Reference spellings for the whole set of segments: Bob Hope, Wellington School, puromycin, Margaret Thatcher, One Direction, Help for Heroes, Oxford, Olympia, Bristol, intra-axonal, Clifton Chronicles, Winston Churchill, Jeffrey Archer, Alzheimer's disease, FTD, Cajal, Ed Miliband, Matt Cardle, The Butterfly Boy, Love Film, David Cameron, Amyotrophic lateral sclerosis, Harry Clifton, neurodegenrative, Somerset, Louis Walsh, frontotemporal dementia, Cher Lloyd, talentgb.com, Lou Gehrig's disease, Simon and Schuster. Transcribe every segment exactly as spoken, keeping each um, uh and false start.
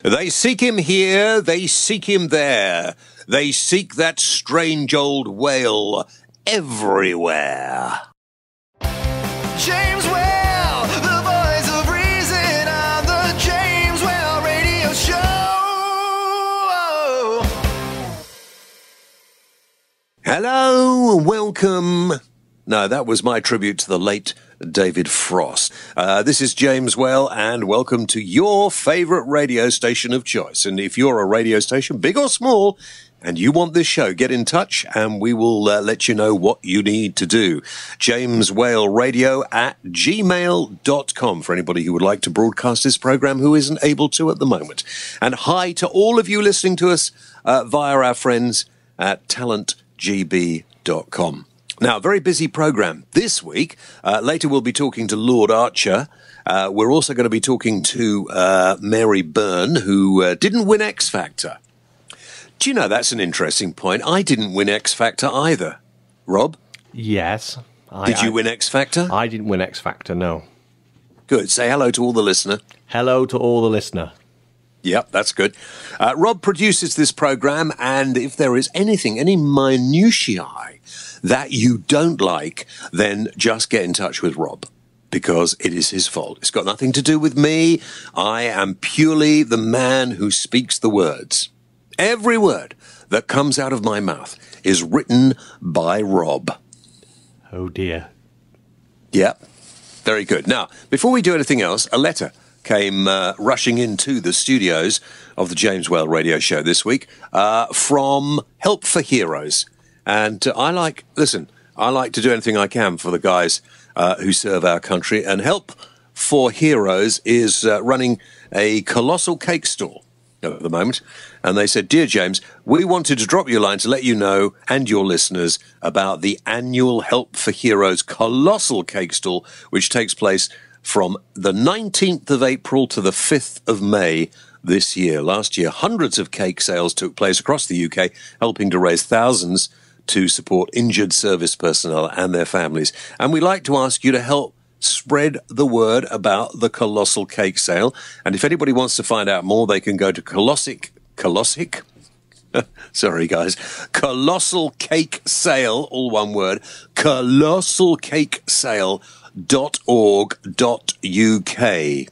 They seek him here, they seek him there. They seek that strange old whale everywhere. James Whale, the voice of reason on the James Whale Radio Show. Hello, welcome. No, that was my tribute to the late David Frost. Uh, this is James Whale, and welcome to your favourite radio station of choice. And if you're a radio station, big or small, and you want this show, get in touch and we will uh, let you know what you need to do. James Whale Radio at gmail dot com for anybody who would like to broadcast this programme who isn't able to at the moment. And hi to all of you listening to us uh, via our friends at talent g b dot com. Now, very busy programme this week. Uh, later we'll be talking to Lord Archer. Uh, we're also going to be talking to uh, Mary Byrne, who uh, didn't win X Factor. Do you know, that's an interesting point. I didn't win X Factor either. Rob? Yes. I, Did you I, win X Factor? I didn't win X Factor, no. Good. Say hello to all the listener. Hello to all the listener. Yep, that's good. Uh, Rob produces this programme, and if there is anything, any minutiae that you don't like, then just get in touch with Rob, because it is his fault. It's got nothing to do with me. I am purely the man who speaks the words. Every word that comes out of my mouth is written by Rob. Oh, dear. Yeah, very good. Now, before we do anything else, a letter came uh, rushing into the studios of the James Whale Radio Show this week uh, from Help for Heroes. And uh, I like, listen, I like to do anything I can for the guys uh, who serve our country. And Help for Heroes is uh, running a colossal cake store at the moment, and they said, "Dear James, we wanted to drop you a line to let you know and your listeners about the annual Help for Heroes Colossal Cake Stall, which takes place from the nineteenth of April to the fifth of May this year. Last year, hundreds of cake sales took place across the U K, helping to raise thousands to support injured service personnel and their families. And we'd like to ask you to help spread the word about the Colossal Cake Sale. And if anybody wants to find out more, they can go to Colossic, Colossic? Sorry, guys. Colossal Cake Sale, all one word, colossal cake sale dot org dot u k.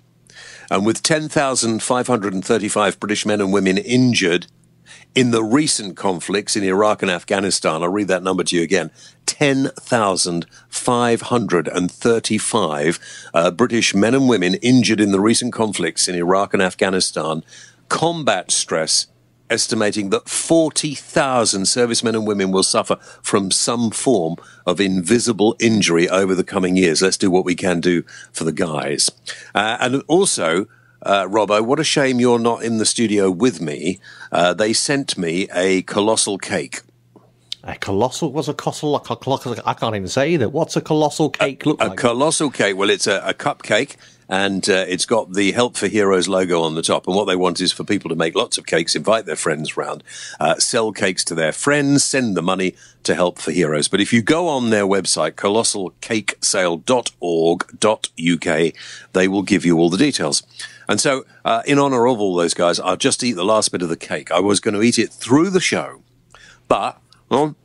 And with ten thousand five hundred thirty-five British men and women injured in the recent conflicts in Iraq and Afghanistan, I'll read that number to you again, ten thousand five hundred thirty-five uh, British men and women injured in the recent conflicts in Iraq and Afghanistan, combat stress, estimating that forty thousand servicemen and women will suffer from some form of invisible injury over the coming years. Let's do what we can do for the guys. Uh, and also, Uh, Robbo, what a shame you're not in the studio with me. Uh, they sent me a colossal cake. A colossal? What's a colossal? I can't even say either. What's a colossal cake a, look a like? A colossal cake. Well, it's a, a cupcake, and uh, it's got the Help for Heroes logo on the top. And what they want is for people to make lots of cakes, invite their friends round, uh, sell cakes to their friends, send the money to Help for Heroes. But if you go on their website, colossal cake sale dot org dot u k, they will give you all the details. And so, uh, in honour of all those guys, I'll just eat the last bit of the cake. I was going to eat it through the show, but well,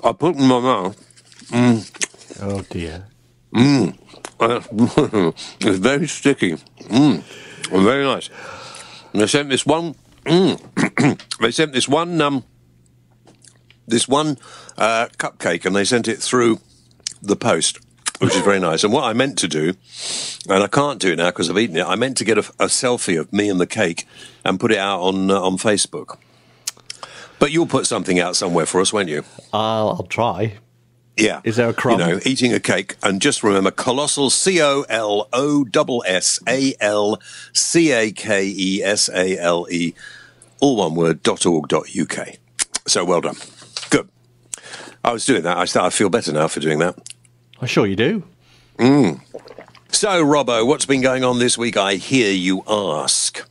I put it in my mouth. Mm. Oh, dear. Mm. It's very sticky. Mm. Very nice. And they sent this one... Mm. they sent this one... Um, this one uh, cupcake, and they sent it through the post, which is very nice. And what I meant to do, and I can't do it now because I've eaten it, I meant to get a, a selfie of me and the cake and put it out on uh, on Facebook. But you'll put something out somewhere for us, won't you? I'll, I'll try. Yeah. Is there a crumb? You know, eating a cake, and just remember, Colossal, C O L O S S A L C A K E S A L E, all one word, dot org dot u k. So well done. Good. I was doing that. I, start, I feel better now for doing that. I'm sure you do. Mm. So, Robbo, what's been going on this week, I hear you ask?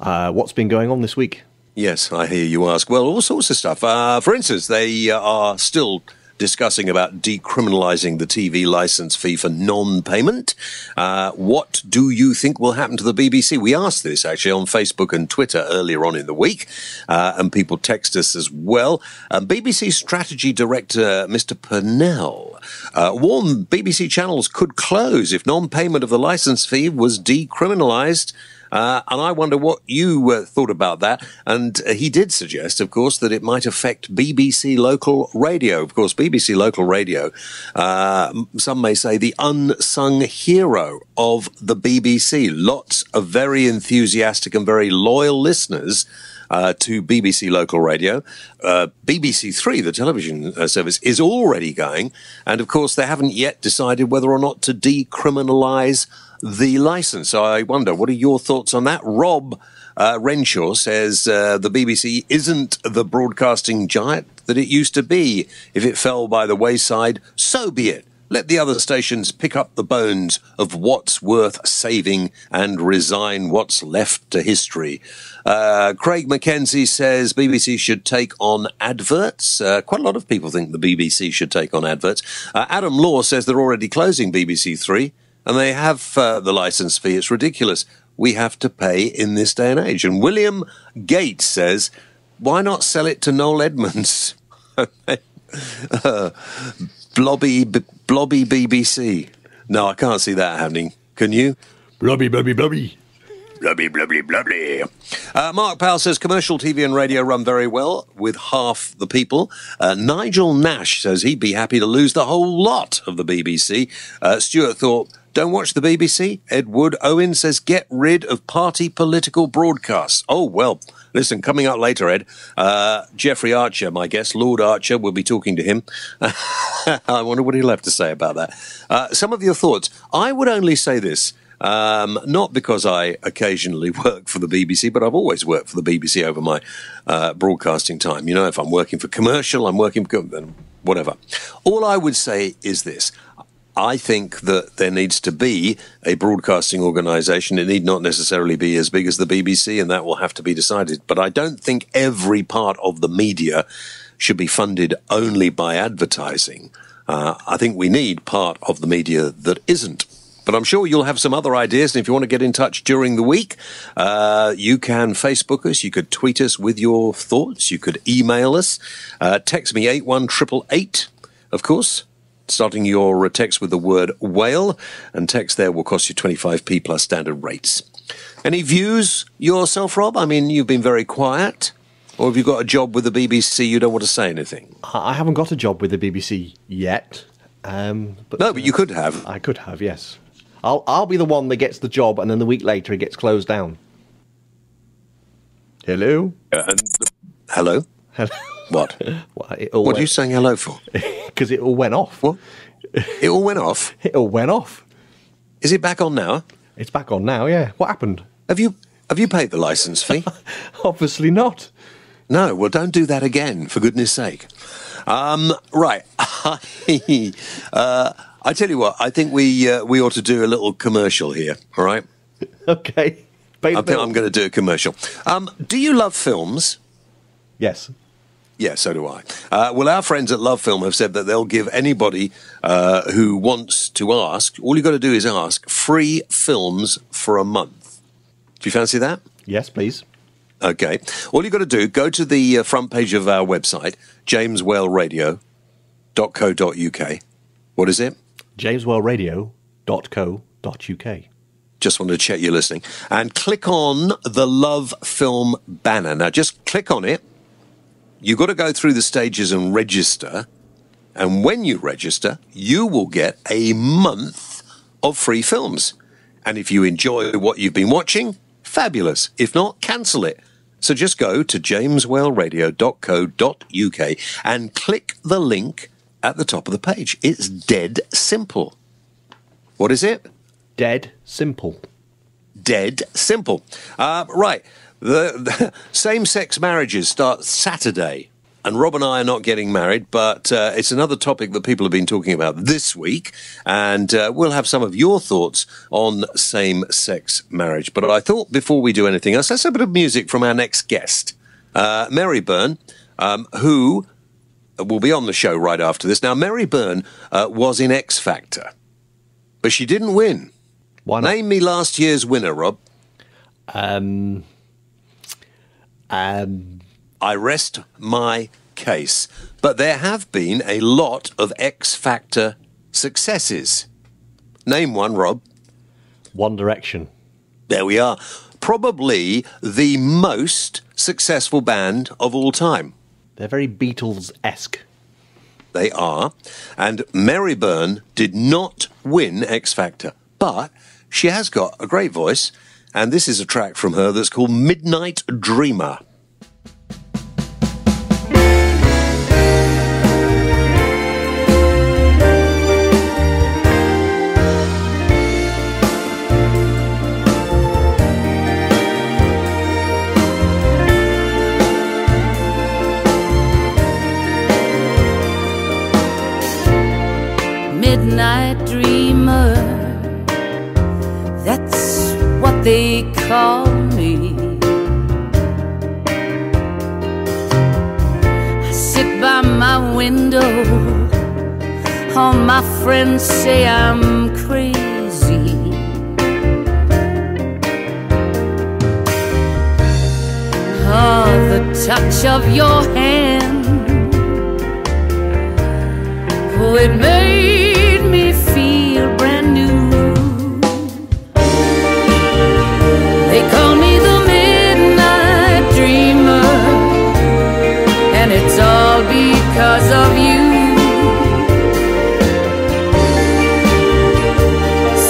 Uh, what's been going on this week? Yes, I hear you ask. Well, all sorts of stuff. Uh, for instance, they uh, are still discussing about decriminalising the T V licence fee for non-payment. Uh, what do you think will happen to the B B C? We asked this, actually, on Facebook and Twitter earlier on in the week, uh, and people text us as well. Um, B B C Strategy Director Mister Purnell uh, warned B B C channels could close if non-payment of the licence fee was decriminalised. Uh, and I wonder what you uh, thought about that. And uh, he did suggest, of course, that it might affect B B C local radio. Of course, B B C local radio, uh, some may say the unsung hero of the B B C. Lots of very enthusiastic and very loyal listeners Uh, to B B C Local Radio. Uh, B B C Three, the television uh, service, is already going. And, of course, they haven't yet decided whether or not to decriminalise the licence. So I wonder, what are your thoughts on that? Rob uh, Renshaw says uh, the B B C isn't the broadcasting giant that it used to be. If it fell by the wayside, so be it. Let the other stations pick up the bones of what's worth saving and resign what's left to history. Uh, Craig McKenzie says B B C should take on adverts. Uh, quite a lot of people think the B B C should take on adverts. Uh, Adam Law says they're already closing B B C Three and they have uh, the licence fee. It's ridiculous. We have to pay in this day and age. And William Gates says, why not sell it to Noel Edmonds? uh, Blobby, b- blobby B B C. No, I can't see that happening. Can you? Blobby, blobby, blobby. Blobby, blobby, blobby. Uh, Mark Powell says commercial T V and radio run very well with half the people. Uh, Nigel Nash says he'd be happy to lose the whole lot of the B B C. Uh, Stuart Thorpe, don't watch the B B C. Ed Wood Owen says get rid of party political broadcasts. Oh, well. Listen, coming up later, Ed, uh, Geoffrey Archer, my guest, Lord Archer, we'll be talking to him. I wonder what he'll have to say about that. Uh, some of your thoughts. I would only say this, um, not because I occasionally work for the B B C, but I've always worked for the B B C over my uh, broadcasting time. You know, if I'm working for commercial, I'm working for whatever. All I would say is this. I think that there needs to be a broadcasting organisation. It need not necessarily be as big as the B B C, and that will have to be decided. But I don't think every part of the media should be funded only by advertising. Uh, I think we need part of the media that isn't. But I'm sure you'll have some other ideas. And if you want to get in touch during the week, uh, you can Facebook us. You could tweet us with your thoughts. You could email us. Uh, text me eight one eight eight eight, of course. Starting your text with the word whale, and text there will cost you twenty-five p plus standard rates. Any views yourself, Rob? I mean, you've been very quiet. Or have you got a job with the B B C you don't want to say anything? I haven't got a job with the B B C yet. Um, but, no, but uh, you could have. I could have, yes. I'll, I'll be the one that gets the job, and then the week later it gets closed down. Hello? Uh, and the- Hello? Hello? What? Well, it all what went... are you saying hello for? Because it all went off. What? It all went off? It all went off. Is it back on now? It's back on now, yeah. What happened? Have you have you paid the licence fee? Obviously not. No, well, don't do that again, for goodness sake. Um, right. uh, I tell you what, I think we uh, we ought to do a little commercial here, all right? Okay. I think I'm going to do a commercial. Um, do you love films? Yes. Yeah, so do I. Uh, well, our friends at Love Film have said that they'll give anybody uh, who wants to ask, all you've got to do is ask, free films for a month. Do you fancy that? Yes, please. Okay. All you've got to do, go to the front page of our website, james whale radio dot co dot uk. What is it? james whale radio dot co dot uk. Just wanted to check you're listening. And click on the Love Film banner. Now, just click on it. You've got to go through the stages and register. And when you register, you will get a month of free films. And if you enjoy what you've been watching, fabulous. If not, cancel it. So just go to james whale radio dot co dot uk and click the link at the top of the page. It's dead simple. What is it? Dead simple. Dead simple. Uh, right. The, the same-sex marriages start Saturday, and Rob and I are not getting married, but uh, it's another topic that people have been talking about this week, and uh, we'll have some of your thoughts on same-sex marriage. But I thought before we do anything else, let's have a bit of music from our next guest, uh, Mary Byrne, um, who will be on the show right after this. Now, Mary Byrne uh, was in X Factor, but she didn't win. Why not? Name me last year's winner, Rob. Um, um... I rest my case. But there have been a lot of X Factor successes. Name one, Rob. One Direction. There we are. Probably the most successful band of all time. They're very Beatles-esque. They are. And Mary Byrne did not win X Factor, but she has got a great voice, and this is a track from her that's called Midnight Dreamer. Midnight dreamer, that's what they call me. I sit by my window, all my friends say I'm crazy. Oh, the touch of your hand, oh, it made me feel brand new. They call me the midnight dreamer, and it's all because of you.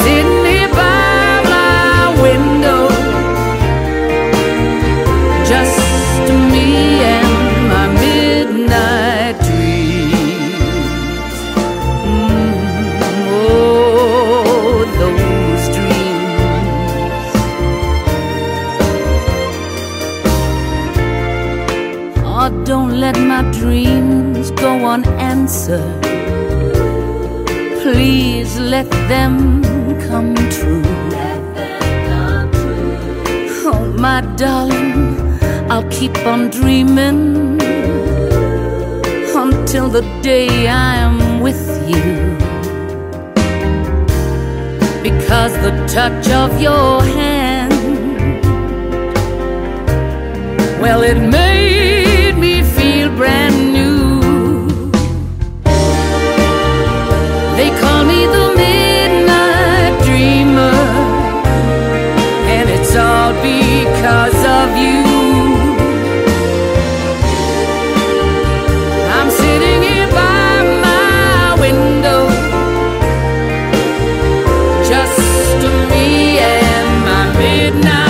Sitting here by my window, just me and my midnight dreamer. Don't let my dreams go unanswered. Please let them come true. Let them come true. Oh, my darling, I'll keep on dreaming until the day I'm with you. Because the touch of your hand, well, it may brand new. They call me the midnight dreamer, and it's all because of you. I'm sitting here by my window, just me and my midnight.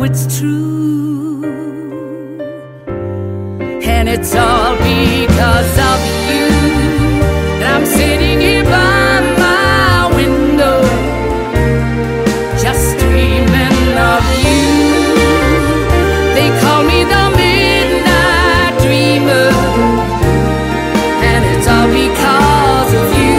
It's true, and it's all because of you. That I'm sitting here by my window, just dreaming of you. They call me the midnight dreamer, and it's all because of you.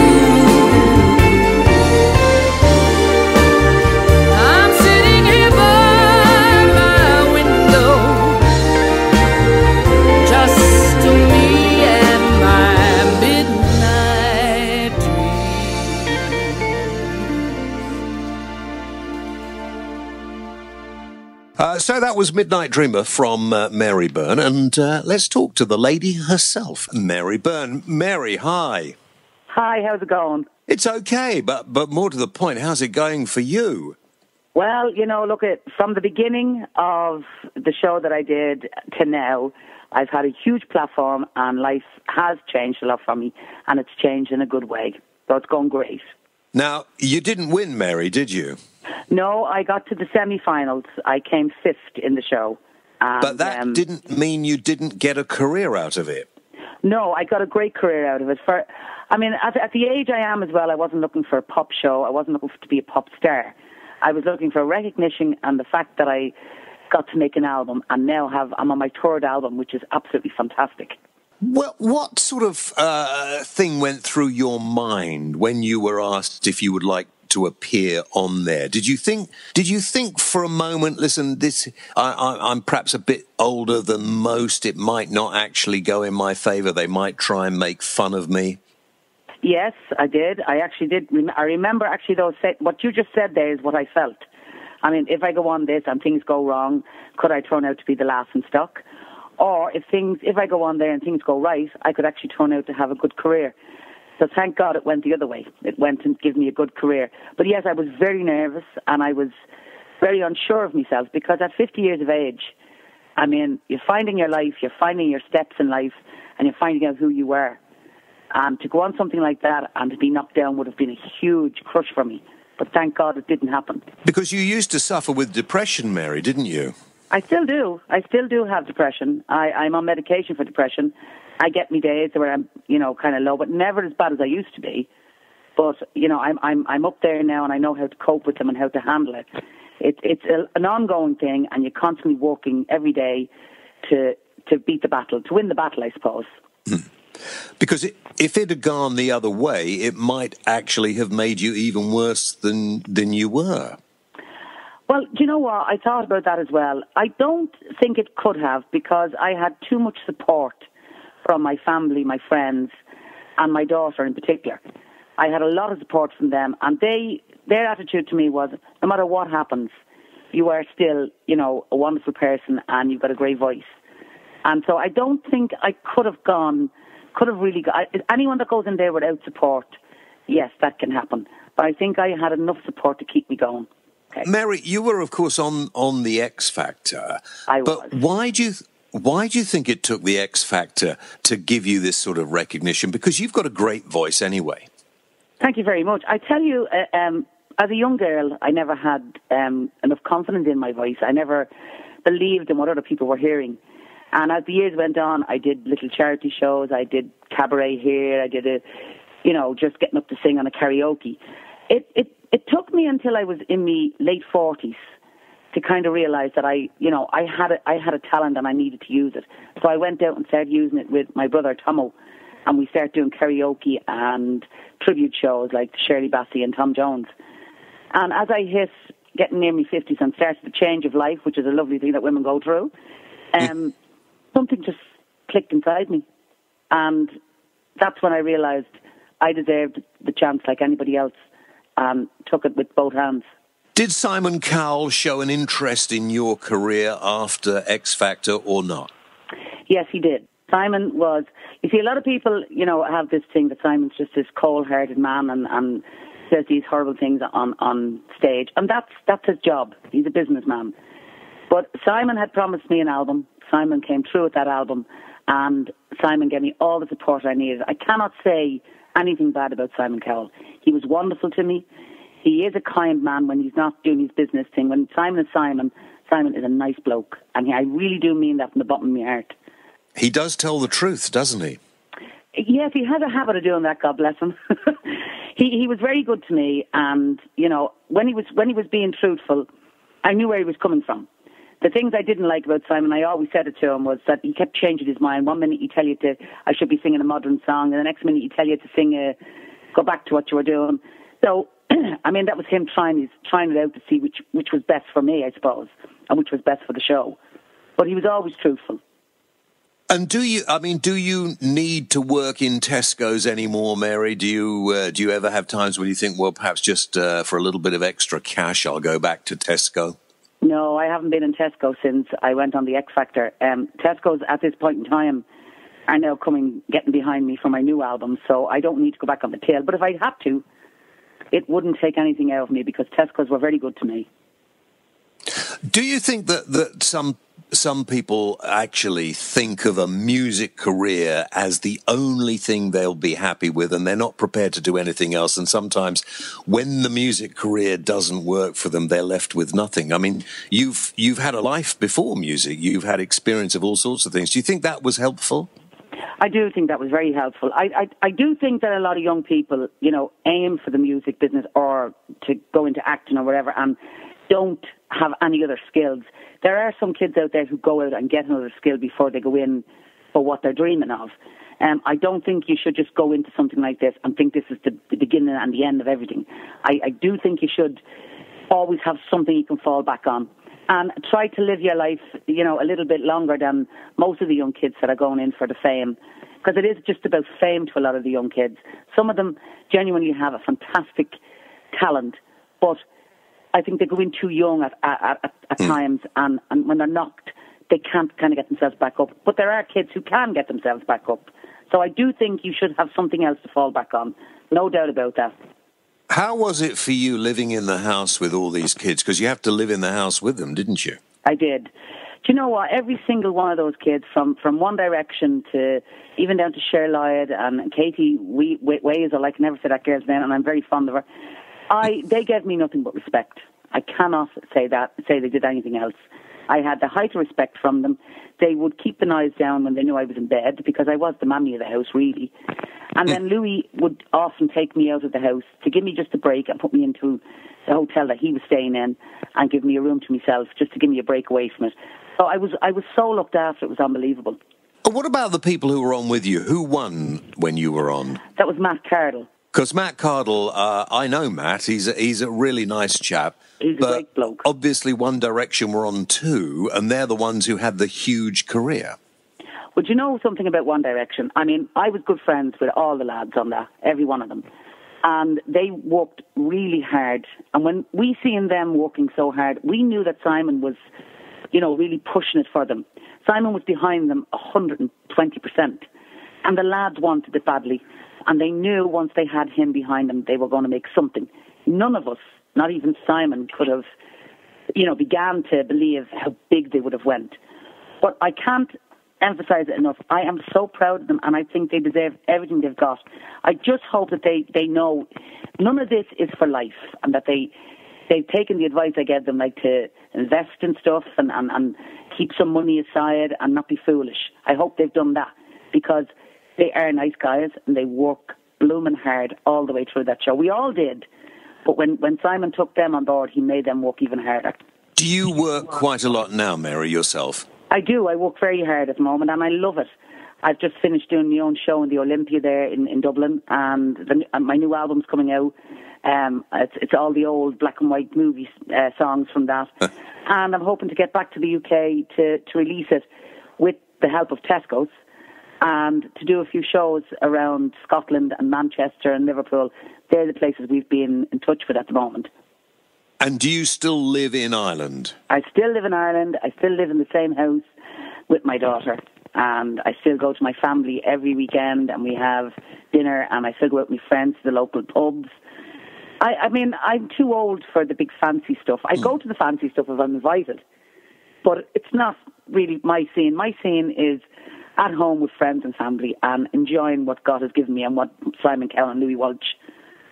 So that was Midnight Dreamer from uh, Mary Byrne, and uh, let's talk to the lady herself, Mary Byrne. Mary, hi. Hi, how's it going? It's okay, but but more to the point, how's it going for you? Well, you know, look, at from the beginning of the show that I did to now, I've had a huge platform, and life has changed a lot for me, and it's changed in a good way, so it's going great. Now, you didn't win, Mary, did you? No, I got to the semi-finals. I came fifth in the show. And, but that um, didn't mean you didn't get a career out of it. No, I got a great career out of it. For, I mean, at, at the age I am as well, I wasn't looking for a pop show. I wasn't looking for, to be a pop star. I was looking for recognition and the fact that I got to make an album, and now have I'm on my third album, which is absolutely fantastic. Well, what sort of uh, thing went through your mind when you were asked if you would like to appear on there? Did you think? Did you think for a moment? Listen, this I, I, I'm perhaps a bit older than most. It might not actually go in my favour. They might try and make fun of me. Yes, I did. I actually did. I remember actually though. What you just said there is what I felt. I mean, if I go on this and things go wrong, could I turn out to be the laughing stock? Or if things, if I go on there and things go right, I could actually turn out to have a good career. So thank God it went the other way. It went and gave me a good career. But yes, I was very nervous and I was very unsure of myself because at fifty years of age, I mean, you're finding your life, you're finding your steps in life, and you're finding out who you were. And um, to go on something like that and to be knocked down would have been a huge crush for me. But thank God it didn't happen. Because you used to suffer with depression, Mary, didn't you? I still do. I still do have depression. I, I'm on medication for depression. I get me days where I'm, you know, kind of low, but never as bad as I used to be. But, you know, I'm I'm I'm up there now and I know how to cope with them and how to handle it. It it's a, an ongoing thing and you're constantly working every day to to beat the battle, to win the battle, I suppose. Mm. Because it, if it had gone the other way, it might actually have made you even worse than than you were. Well, do you know what? I thought about that as well. I don't think it could have because I had too much support from my family, my friends, and my daughter in particular. I had a lot of support from them, and they their attitude to me was, no matter what happens, you are still, you know, a wonderful person, and you've got a great voice. And so I don't think I could have gone... Could have really got, anyone that goes in there without support, yes, that can happen. But I think I had enough support to keep me going. Okay. Mary, you were, of course, on, on the X Factor. I was. But why do you why do you think it took the X Factor to give you this sort of recognition? Because you've got a great voice anyway. Thank you very much. I tell you, uh, um, as a young girl, I never had um, enough confidence in my voice. I never believed in what other people were hearing. And as the years went on, I did little charity shows. I did cabaret here. I did a, you know, just getting up to sing on a karaoke. It it it took me until I was in my late forties to kind of realize that I, you know, I had a, I had a talent and I needed to use it. So I went out and started using it with my brother Tomo, and we started doing karaoke and tribute shows like Shirley Bassey and Tom Jones. And as I hit getting near my fifties and started the change of life, which is a lovely thing that women go through, um. Something just clicked inside me, and that's when I realised I deserved the chance like anybody else, and took it with both hands. Did Simon Cowell show an interest in your career after X Factor or not? Yes, he did. Simon was... You see, a lot of people, you know, have this thing that Simon's just this cold-hearted man and, and says these horrible things on, on stage, and that's, that's his job. He's a businessman. But Simon had promised me an album. Simon came through with that album, and Simon gave me all the support I needed. I cannot say anything bad about Simon Cowell. He was wonderful to me. He is a kind man when he's not doing his business thing. When Simon is Simon, Simon is a nice bloke, and I really do mean that from the bottom of my heart. He does tell the truth, doesn't he? Yes, he has a habit of doing that, God bless him. he, he was very good to me, and, you know, when he was, when he was being truthful, I knew where he was coming from. The things I didn't like about Simon, I always said it to him, was that he kept changing his mind. One minute he'd tell you to, I should be singing a modern song, and the next minute he'd tell you to sing a, go back to what you were doing. So, I mean, that was him trying his, trying it out to see which, which was best for me, I suppose, and which was best for the show. But he was always truthful. And do you, I mean, do you need to work in Tesco's anymore, Mary? Do you, uh, do you ever have times when you think, well, perhaps just uh, for a little bit of extra cash, I'll go back to Tesco? No, I haven't been in Tesco since I went on the X Factor. Um, Tesco's at this point in time are now coming, getting behind me for my new album, so I don't need to go back on the tail. But if I had to, it wouldn't take anything out of me because Tesco's were very good to me. Do you think that, that some some people actually think of a music career as the only thing they'll be happy with and they're not prepared to do anything else, and sometimes when the music career doesn't work for them, they're left with nothing? I mean, you've you've had a life before music. You've had experience of all sorts of things. Do you think that was helpful? I do think that was very helpful. I, I, I do think that a lot of young people, you know, aim for the music business or to go into acting or whatever, and don't have any other skills. There are some kids out there who go out and get another skill before they go in for what they're dreaming of. Um, I don't think you should just go into something like this and think this is the, the beginning and the end of everything. I, I do think you should always have something you can fall back on. And try to live your life, you know, a little bit longer than most of the young kids that are going in for the fame. Because it is just about fame to a lot of the young kids. Some of them genuinely have a fantastic talent, but I think they go in too young at, at, at, at times, and, and when they're knocked, they can't kind of get themselves back up. But there are kids who can get themselves back up. So I do think you should have something else to fall back on. No doubt about that. How was it for you living in the house with all these kids? Because you have to live in the house with them, didn't you? I did. Do you know what? Every single one of those kids, from, from One Direction to even down to Cher Lloyd and Katie we, we, Wazel, I can never say that girl's name, and I'm very fond of her. I They gave me nothing but respect. I cannot say that. Say they did anything else. I had the height of respect from them. They would keep the knives down when they knew I was in bed, because I was the mammy of the house, really. And then Louis would often take me out of the house to give me just a break and put me into the hotel that he was staying in and give me a room to myself, just to give me a break away from it. So I was I was so looked after, it was unbelievable. What about the people who were on with you? Who won when you were on? That was Matt Cardle. Because Matt Cardle, uh, I know Matt, he's a, he's a really nice chap. He's a great bloke. Obviously One Direction were on too, and they're the ones who had the huge career. Well, do you know something about One Direction? I mean, I was good friends with all the lads on that, every one of them. And they worked really hard. And when we seen them working so hard, we knew that Simon was, you know, really pushing it for them. Simon was behind them one hundred twenty percent. And the lads wanted it badly. And they knew once they had him behind them, they were going to make something. None of us, not even Simon, could have, you know, began to believe how big they would have went. But I can't emphasize it enough. I am so proud of them, and I think they deserve everything they've got. I just hope that they, they know none of this is for life, and that they, they've taken the advice I gave them, like to invest in stuff and, and, and keep some money aside and not be foolish. I hope they've done that, because they are nice guys, and they work blooming hard all the way through that show. We all did, but when, when Simon took them on board, he made them work even harder. Do you work quite a lot now, Mary, yourself? I do. I work very hard at the moment, and I love it. I've just finished doing my own show in the Olympia there in, in Dublin, and, the, and my new album's coming out. Um, it's, it's all the old black and white movie uh, songs from that. And I'm hoping to get back to the U K to, to release it with the help of Tesco's, and to do a few shows around Scotland and Manchester and Liverpool. They're the places we've been in touch with at the moment. And do you still live in Ireland? I still live in Ireland. I still live in the same house with my daughter. And I still go to my family every weekend, and we have dinner, and I still go out with my friends to the local pubs. I, I mean, I'm too old for the big fancy stuff. I mm. go to the fancy stuff if I'm invited. But it's not really my scene. My scene is at home with friends and family, and enjoying what God has given me and what Simon Cowell and Louis Walsh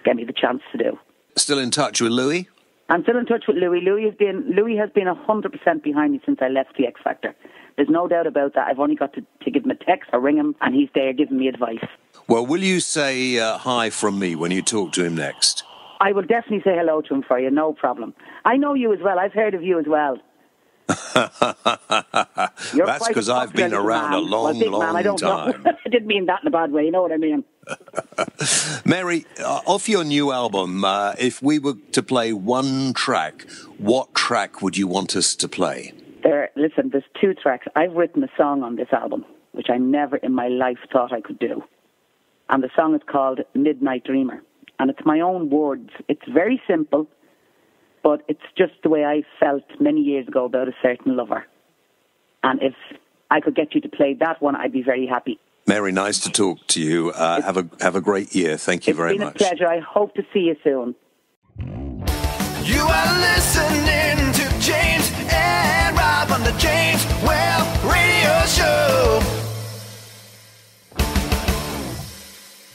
gave me the chance to do. Still in touch with Louis? I'm still in touch with Louis. Louis has been Louis has been one hundred percent behind me since I left the X Factor. There's no doubt about that. I've only got to, to give him a text or ring him, and he's there giving me advice. Well, will you say uh, hi from me when you talk to him next? I will definitely say hello to him for you, no problem. I know you as well. I've heard of you as well. That's because I've been around man. a long, well, long man, I don't time. I didn't mean that in a bad way, you know what I mean? Mary, uh, off your new album, uh, if we were to play one track, what track would you want us to play? There, listen, there's two tracks. I've written a song on this album, which I never in my life thought I could do. And the song is called Midnight Dreamer. And it's my own words. It's very simple, but it's just the way I felt many years ago about a certain lover. And if I could get you to play that one, I'd be very happy. Mary, nice to talk to you. Uh, have a have a great year. Thank you very much. It's been a pleasure. I hope to see you soon. You are listening to James and Rob on the James Whale Radio Show.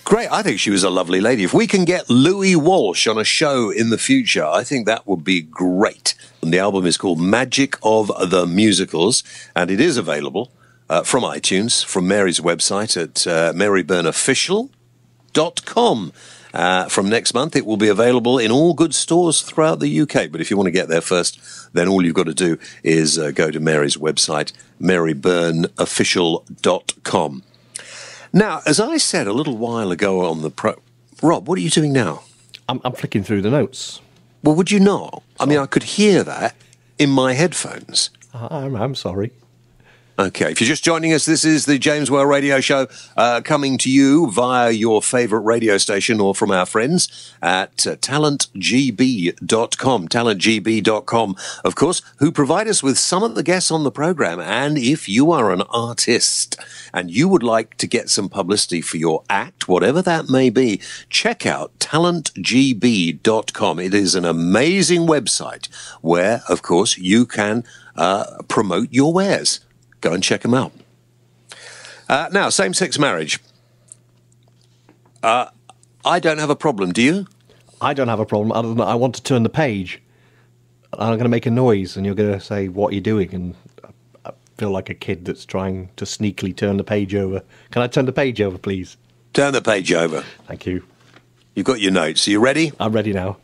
Great. I think she was a lovely lady. If we can get Louis Walsh on a show in the future, I think that would be great. And the album is called Magic of the Musicals, and it is available uh, from iTunes, from Mary's website at uh, marybyrne official dot com. Uh, from next month, it will be available in all good stores throughout the U K. But if you want to get there first, then all you've got to do is uh, go to Mary's website, marybyrne official dot com. Now, as I said a little while ago on the pro... Rob, what are you doing now? I'm, I'm flicking through the notes. Well, would you not? Sorry. I mean, I could hear that in my headphones. I'm, I'm sorry. Okay, if you're just joining us, this is the James Whale Radio Show, uh, coming to you via your favourite radio station or from our friends at uh, talent g b dot com. talent g b dot com, of course, who provide us with some of the guests on the programme. And if you are an artist and you would like to get some publicity for your act, whatever that may be, check out talent g b dot com. It is an amazing website where, of course, you can uh, promote your wares. Go and check them out. Uh, now, same-sex marriage. Uh, I don't have a problem, do you? I don't have a problem, other than I want to turn the page. I'm going to make a noise, and you're going to say, what are you doing? And I feel like a kid that's trying to sneakily turn the page over. Can I turn the page over, please? Turn the page over. Thank you. You've got your notes. Are you ready? I'm ready now.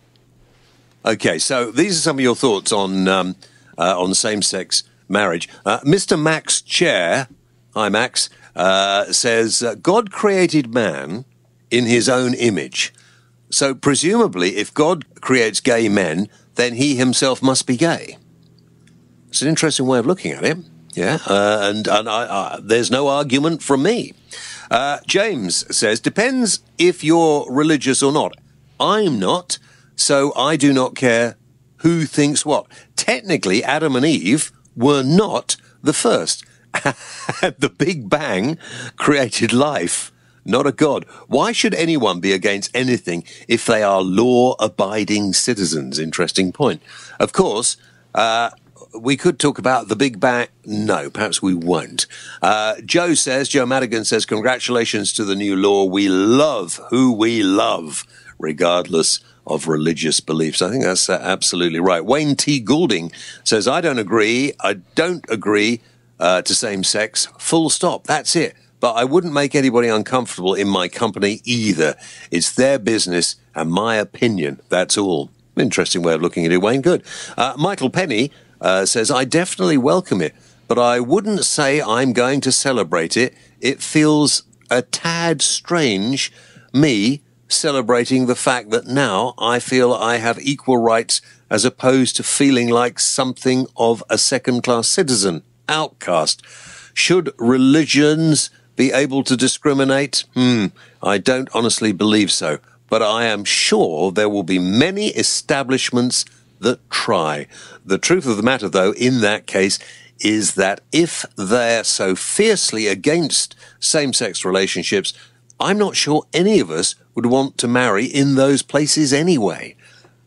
Okay, so these are some of your thoughts on, um, uh, on same-sex marriage. Uh, Mister Max Cher, hi Max, uh, says, uh, God created man in his own image. So presumably if God creates gay men, then he himself must be gay. It's an interesting way of looking at it. Yeah, uh, and, and I, uh, there's no argument from me. Uh, James says, depends if you're religious or not. I'm not, so I do not care who thinks what. Technically, Adam and Eve were not the first. The Big Bang created life, not a god. Why should anyone be against anything if they are law-abiding citizens? Interesting point. Of course, uh, we could talk about the Big Bang. No, perhaps we won't. Uh, Joe says, Joe Madigan says, congratulations to the new law. We love who we love, regardless of religious beliefs. I think that's uh, absolutely right. Wayne T. Goulding says, I don't agree. I don't agree uh, to same-sex. Full stop. That's it. But I wouldn't make anybody uncomfortable in my company either. It's their business and my opinion. That's all. Interesting way of looking at it, Wayne. Good. Uh, Michael Penny uh, says, I definitely welcome it, but I wouldn't say I'm going to celebrate it. It feels a tad strange, me, celebrating the fact that now I feel I have equal rights as opposed to feeling like something of a second-class citizen, outcast. Should religions be able to discriminate? Hmm, I don't honestly believe so, but I am sure there will be many establishments that try. The truth of the matter, though, in that case is that if they're so fiercely against same-sex relationships, I'm not sure any of us would want to marry in those places anyway.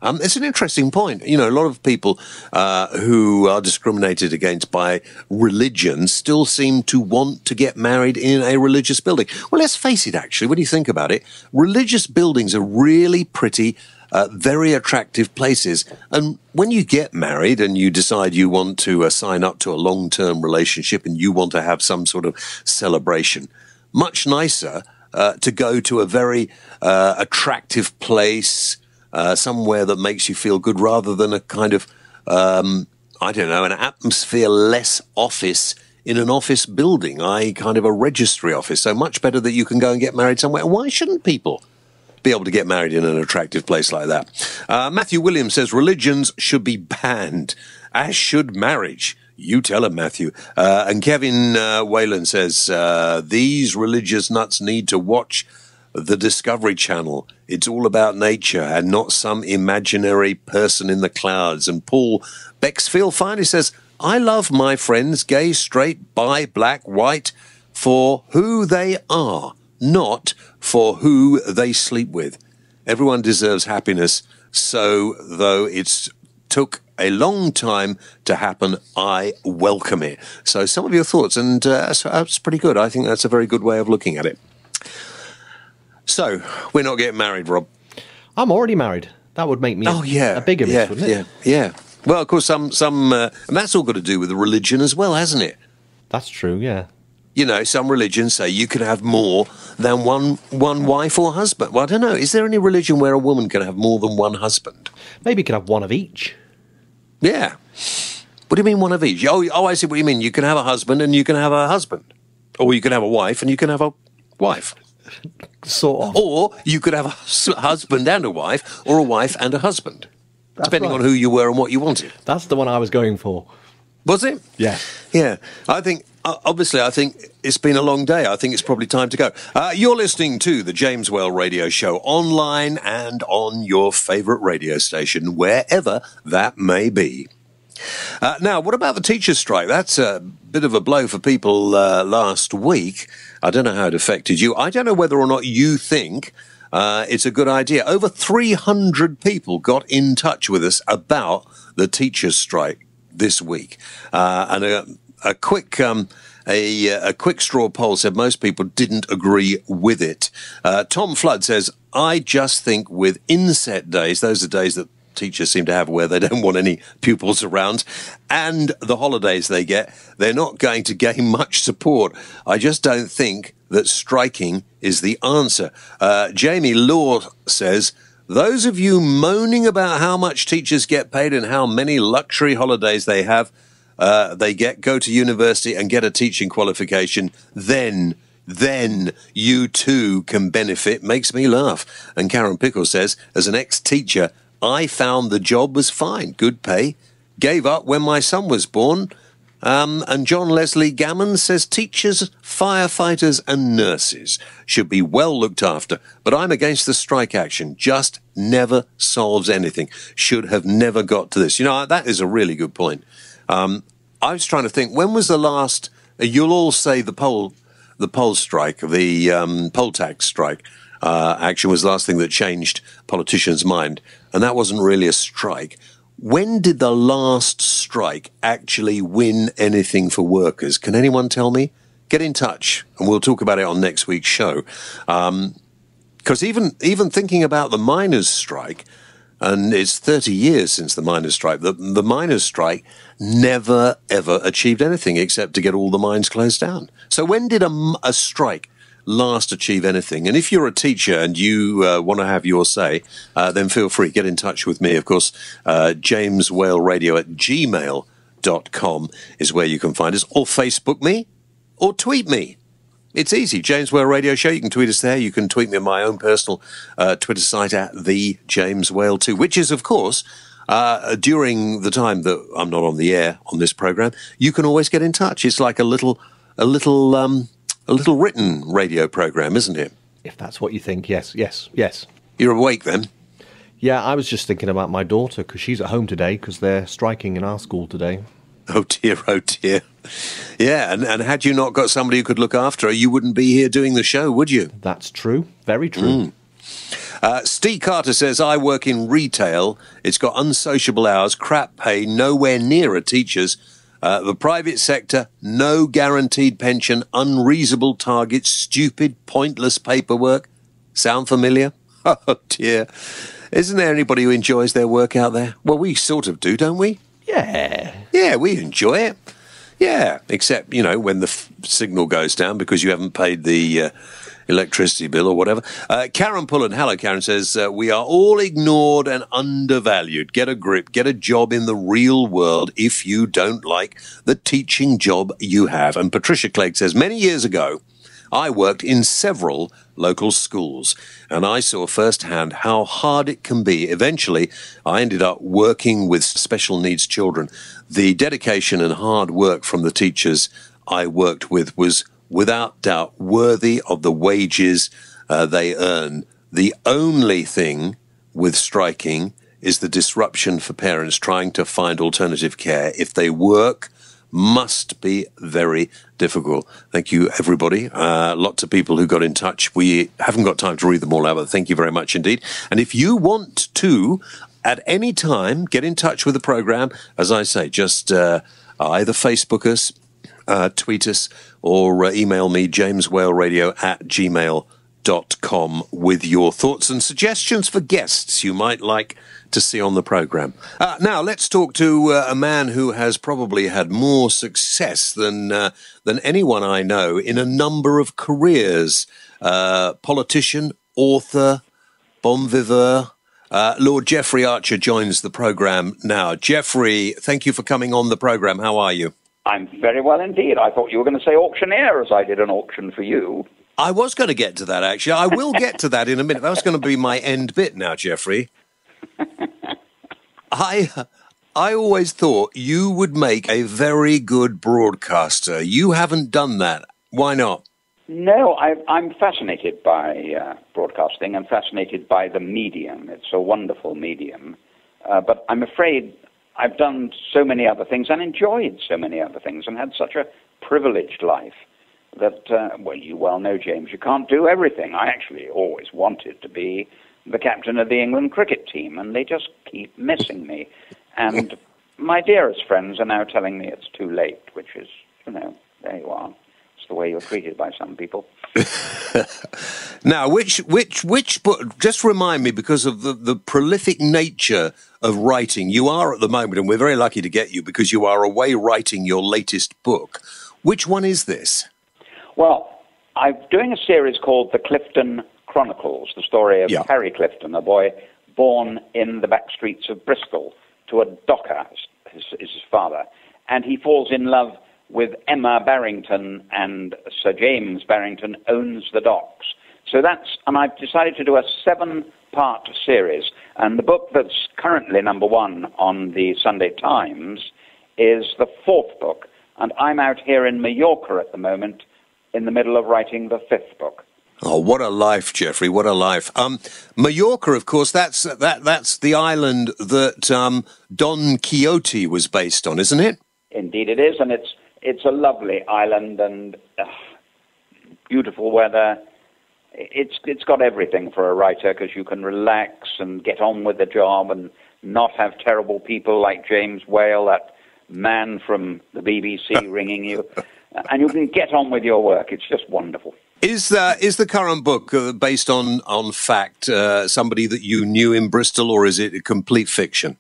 Um, it's an interesting point. You know, a lot of people uh, who are discriminated against by religion still seem to want to get married in a religious building. Well, let's face it, actually, when you think about it, religious buildings are really pretty, uh, very attractive places. And when you get married and you decide you want to uh, sign up to a long-term relationship and you want to have some sort of celebration, much nicer Uh, to go to a very uh, attractive place, uh, somewhere that makes you feel good, rather than a kind of, um, I don't know, an atmosphere-less office in an office building, that is kind of a registry office. So much better that you can go and get married somewhere. Why shouldn't people be able to get married in an attractive place like that? Uh, Matthew Williams says, religions should be banned, as should marriage. You tell him, Matthew. Uh, and Kevin uh, Whalen says, uh, these religious nuts need to watch the Discovery Channel. It's all about nature and not some imaginary person in the clouds. And Paul Bexfield finally says, I love my friends, gay, straight, bi, black, white, for who they are, not for who they sleep with. Everyone deserves happiness, so though it's took a long time to happen, I welcome it. So some of your thoughts, and uh, that's, that's pretty good. I think that's a very good way of looking at it. So we're not getting married, Rob. I'm already married. That would make me oh, yeah, a bigamist, yeah, wouldn't it? Yeah, yeah. Well, of course, some, some uh, and that's all got to do with religion as well, hasn't it? That's true, yeah. You know, some religions say you can have more than one one wife or husband. Well, I don't know. Is there any religion where a woman can have more than one husband? Maybe you could have one of each. Yeah. What do you mean one of each? Oh, oh, I see what you mean. You can have a husband and you can have a husband. Or you can have a wife and you can have a wife. Sort of. Or you could have a husband and a wife, or a wife and a husband. That's depending right. on who you were and what you wanted. That's the one I was going for. Was it? Yeah. Yeah. I think... Obviously, I think it's been a long day. I think it's probably time to go. Uh, you're listening to the James Whale Radio Show online and on your favourite radio station, wherever that may be. Uh, now, what about the teachers' strike? That's a bit of a blow for people uh, last week. I don't know how it affected you. I don't know whether or not you think uh, it's a good idea. Over three hundred people got in touch with us about the teachers' strike this week. Uh, and... Uh, A quick, um, a, a quick straw poll said most people didn't agree with it. Uh, Tom Flood says, I just think with inset days, those are days that teachers seem to have where they don't want any pupils around, and the holidays they get, they're not going to gain much support. I just don't think that striking is the answer. Uh, Jamie Law says, those of you moaning about how much teachers get paid and how many luxury holidays they have, Uh, they get go to university and get a teaching qualification, then, then you too can benefit. Makes me laugh. And Karen Pickle says, as an ex-teacher, I found the job was fine, good pay, gave up when my son was born. Um, and John Leslie Gammon says, teachers, firefighters and nurses should be well looked after, but I'm against the strike action. Just never solves anything. Should have never got to this. You know, that is a really good point. Um, I was trying to think, when was the last, uh, you'll all say the poll, the poll strike, the um, poll tax strike uh, action was the last thing that changed politicians' mind. And that wasn't really a strike. When did the last strike actually win anything for workers? Can anyone tell me? Get in touch and we'll talk about it on next week's show. Um, 'cause even, even thinking about the miners' strike, and it's thirty years since the miners' strike. The, the miners' strike never, ever achieved anything except to get all the mines closed down. So when did a, a strike last achieve anything? And if you're a teacher and you uh, want to have your say, uh, then feel free, get in touch with me. Of course, uh, james whale radio at gmail dot com is where you can find us, or Facebook me, or tweet me. It's easy. James Whale Radio Show. You can tweet us there. You can tweet me on my own personal uh, Twitter site at the James Whale two, which is, of course, uh, during the time that I'm not on the air on this program, you can always get in touch. It's like a little, a little, um, a little written radio program, isn't it? If that's what you think, yes, yes, yes. You're awake then. Yeah, I was just thinking about my daughter because she's at home today because they're striking in our school today. Oh, dear, oh, dear. Yeah, and, and had you not got somebody who could look after her, you wouldn't be here doing the show, would you? That's true. Very true. Mm. Uh, Steve Carter says, I work in retail. It's got unsociable hours, crap pay, nowhere near a teacher's. Uh, the private sector, no guaranteed pension, unreasonable targets, stupid, pointless paperwork. Sound familiar? Oh, dear. Isn't there anybody who enjoys their work out there? Well, we sort of do, don't we? Yeah. Yeah, we enjoy it. Yeah, except, you know, when the f signal goes down because you haven't paid the uh, electricity bill or whatever. Uh, Karen Pullen, hello, Karen, says, uh, we are all ignored and undervalued. Get a grip, get a job in the real world if you don't like the teaching job you have. And Patricia Clegg says, many years ago, I worked in several local schools, and I saw firsthand how hard it can be. Eventually, I ended up working with special needs children. The dedication and hard work from the teachers I worked with was without doubt worthy of the wages uh, they earn. The only thing with striking is the disruption for parents trying to find alternative care. If they work, must be very difficult. Thank you, everybody. Uh, lots of people who got in touch. We haven't got time to read them all out, but thank you very much indeed. And if you want to, at any time, get in touch with the program, as I say, just uh, either Facebook us, uh, tweet us, or uh, email me, james whale radio at gmail dot com, with your thoughts and suggestions for guests you might like to see on the programme. Uh, now, let's talk to uh, a man who has probably had more success than, uh, than anyone I know in a number of careers. Uh, politician, author, bon vivant. Uh, Lord Geoffrey Archer joins the programme now. Geoffrey, thank you for coming on the programme. How are you? I'm very well indeed. I thought you were going to say auctioneer, as I did an auction for you. I was going to get to that, actually. I will get to that in a minute. That was going to be my end bit now, Geoffrey. I, I always thought you would make a very good broadcaster. You haven't done that. Why not? No, I, I'm fascinated by uh, broadcasting and fascinated by the medium. It's a wonderful medium. Uh, but I'm afraid I've done so many other things and enjoyed so many other things and had such a privileged life that, uh, well, you well know, James, you can't do everything. I actually always wanted to be the captain of the England cricket team, and they just keep missing me. And my dearest friends are now telling me it's too late, which is, you know, there you are. It's the way you're treated by some people. Now, which, which, which book, just remind me, because of the, the prolific nature of writing, you are at the moment, and we're very lucky to get you because you are away writing your latest book. Which one is this? Well, I'm doing a series called The Clifton Chronicles, the story of yeah. Harry Clifton, a boy born in the back streets of Bristol to a docker, his, his father, and he falls in love with Emma Barrington, and Sir James Barrington owns the docks. So that's, and I've decided to do a seven-part series, and the book that's currently number one on the Sunday Times is the fourth book, and I'm out here in Mallorca at the moment, in the middle of writing the fifth book. Oh, what a life, Geoffrey! What a life. Um, Mallorca, of course, that's that that's the island that um, Don Quixote was based on, isn't it? Indeed, it is, and it's it's a lovely island and uh, beautiful weather. It's it's got everything for a writer because you can relax and get on with the job and not have terrible people like James Whale, that man from the B B C, ringing you. And you can get on with your work. It's just wonderful. Is the, is the current book uh, based on, on fact, uh, somebody that you knew in Bristol, or is it a complete fiction?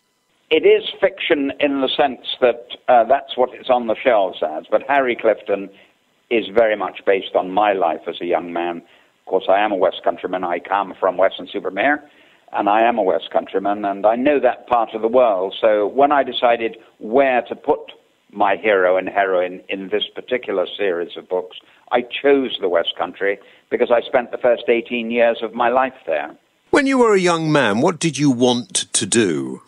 It is fiction in the sense that uh, that's what it's on the shelves as. But Harry Clifton is very much based on my life as a young man. Of course, I am a West Countryman. I come from Weston-super-Mare, and I am a West Countryman, and I know that part of the world. So when I decided where to put my hero and heroine in this particular series of books, I chose the West Country because I spent the first eighteen years of my life there. When you were a young man, what did you want to do?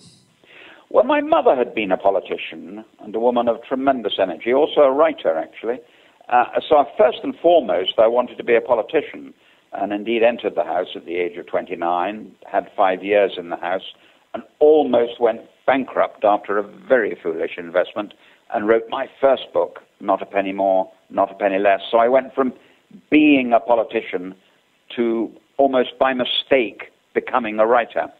Well, my mother had been a politician and a woman of tremendous energy, also a writer, actually. Uh, so first and foremost, I wanted to be a politician, and indeed entered the House at the age of twenty-nine, had five years in the House, and almost went bankrupt after a very foolish investment, and wrote my first book, Not a Penny More, Not a Penny Less. So I went from being a politician to, almost by mistake, becoming a writer.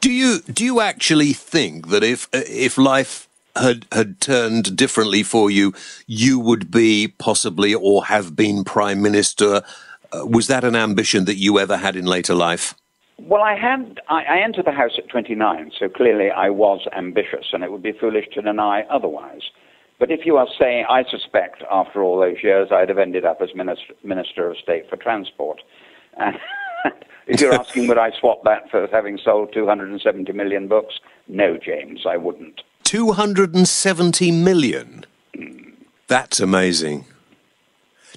Do you do you actually think that if if life had had turned differently for you, you would be possibly or have been Prime Minister? Uh, was that an ambition that you ever had in later life? Well, I had. I, I entered the House at twenty-nine, so clearly I was ambitious, and it would be foolish to deny otherwise. But if you are saying, I suspect after all those years, I'd have ended up as Minister, Minister of State for Transport. And if you're asking would I swap that for having sold two hundred seventy million books, no, James, I wouldn't. two hundred seventy million? Mm. That's amazing.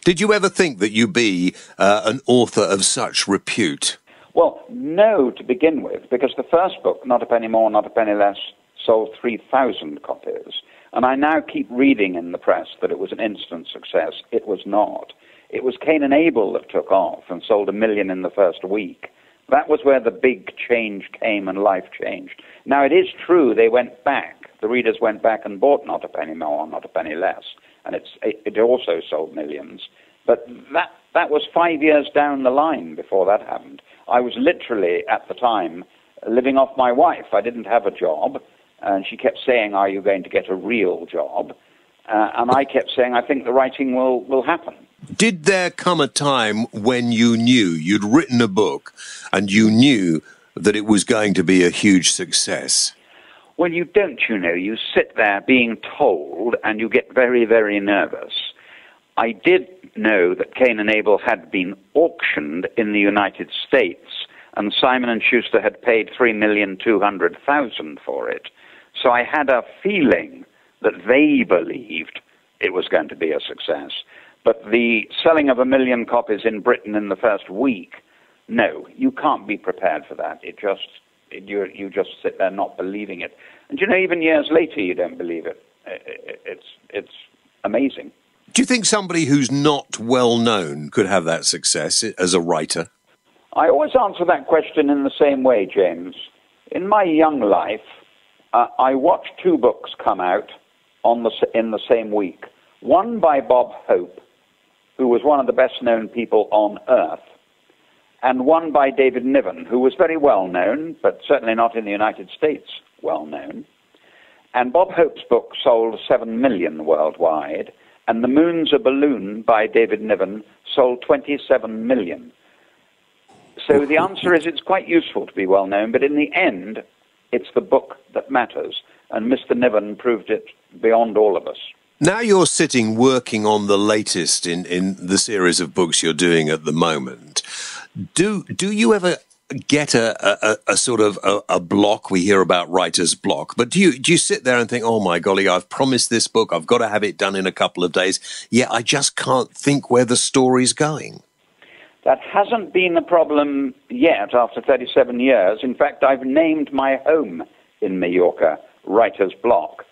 Did you ever think that you'd be uh, an author of such repute? Well, no, to begin with, because the first book, Not a Penny More, Not a Penny Less, sold three thousand copies. And I now keep reading in the press that it was an instant success. It was not. It was Cain and Abel that took off and sold a million in the first week. That was where the big change came and life changed. Now, it is true they went back. The readers went back and bought Not a Penny More, Not a Penny Less. And it's, it also sold millions. But that, that was five years down the line before that happened. I was literally, at the time, living off my wife. I didn't have a job. And she kept saying, are you going to get a real job? Uh, and I kept saying, I think the writing will, will happen. Did there come a time when you knew you'd written a book and you knew that it was going to be a huge success? Well, you don't, you know. You sit there being told and you get very, very nervous. I did know that Cain and Abel had been auctioned in the United States, and Simon and Schuster had paid three million two hundred thousand dollars for it. So I had a feeling that they believed it was going to be a success. But the selling of a million copies in Britain in the first week, no, you can't be prepared for that. It just, it, you, you just sit there not believing it. And, you know, even years later, you don't believe it. It's, it's amazing. Do you think somebody who's not well known could have that success as a writer? I always answer that question in the same way, James. In my young life, uh, I watched two books come out on the, in the same week. One by Bob Hope, who was one of the best-known people on earth, and one by David Niven, who was very well-known, but certainly not in the United States well-known. And Bob Hope's book sold seven million worldwide, and The Moon's a Balloon by David Niven sold twenty-seven million. So the answer is it's quite useful to be well-known, but in the end, it's the book that matters. And Mister Niven proved it beyond all of us. Now you're sitting working on the latest in, in the series of books you're doing at the moment. Do do you ever get a, a, a sort of a, a block? We hear about writer's block, but do you, do you sit there and think, oh, my golly, I've promised this book. I've got to have it done in a couple of days. Yeah, I just can't think where the story's going. That hasn't been the problem yet after thirty-seven years. In fact, I've named my home in Mallorca Writer's Block.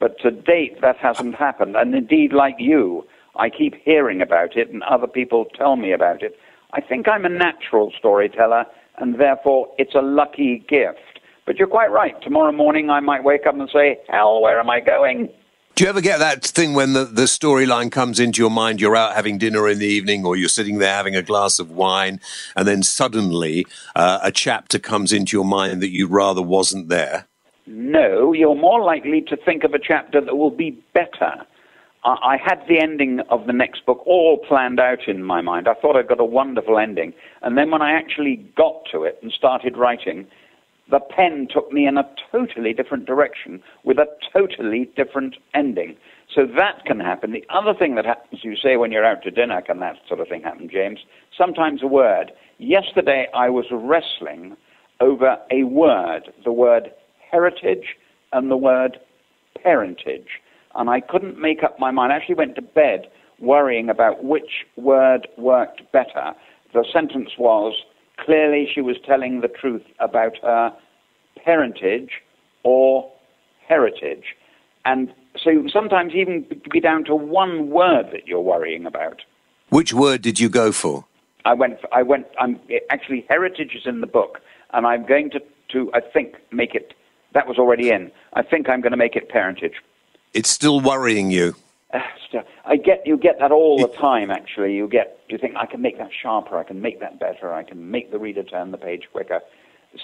But to date, that hasn't happened. And indeed, like you, I keep hearing about it and other people tell me about it. I think I'm a natural storyteller, and therefore it's a lucky gift. But you're quite right. Tomorrow morning, I might wake up and say, hell, where am I going? Do you ever get that thing when the, the storyline comes into your mind, you're out having dinner in the evening or you're sitting there having a glass of wine and then suddenly uh, a chapter comes into your mind that you rather wasn't there? No, you're more likely to think of a chapter that will be better. I, I had the ending of the next book all planned out in my mind. I thought I'd got a wonderful ending. And then when I actually got to it and started writing, the pen took me in a totally different direction with a totally different ending. So that can happen. The other thing that happens, you say when you're out to dinner, can that sort of thing happen, James? Sometimes a word. Yesterday I was wrestling over a word, the word heritage and the word parentage. And I couldn't make up my mind. I actually went to bed worrying about which word worked better. The sentence was, clearly, she was telling the truth about her parentage or heritage. And so you can sometimes even be down to one word that you're worrying about. Which word did you go for? I went, I went, I'm actually, heritage is in the book, and I'm going to, to, I think, make it, that was already in. I think I'm going to make it parentage. It's still worrying you. I get you get that all the time. Actually, you get you think I can make that sharper, I can make that better, I can make the reader turn the page quicker.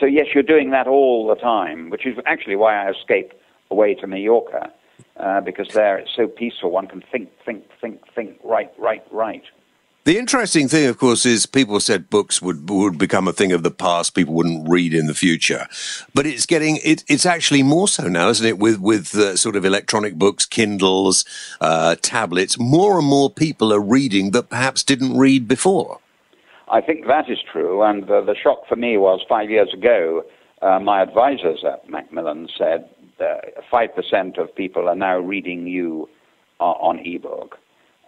So yes, you're doing that all the time, which is actually why I escape away to Mallorca, uh, because there it's so peaceful. One can think, think, think, think, right, right, right. The interesting thing, of course, is people said books would would become a thing of the past. People wouldn't read in the future, but it's getting it, it's actually more so now, isn't it? With with uh, sort of electronic books, Kindles, uh, tablets, more and more people are reading that perhaps didn't read before. I think that is true, and the, the shock for me was five years ago. Uh, my advisors at Macmillan said five uh, percent of people are now reading you uh, on ebook,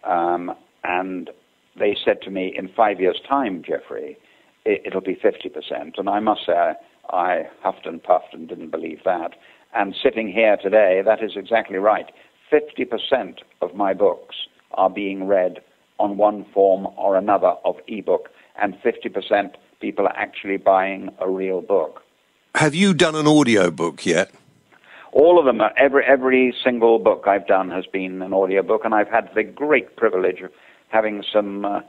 um, and they said to me, in five years' time, Geoffrey, it'll be fifty percent. And I must say, I huffed and puffed and didn't believe that. And sitting here today, that is exactly right. fifty percent of my books are being read on one form or another of ebook, and fifty percent people are actually buying a real book. Have you done an audio book yet? All of them, every, every single book I've done has been an audio book, and I've had the great privilege of having some uh,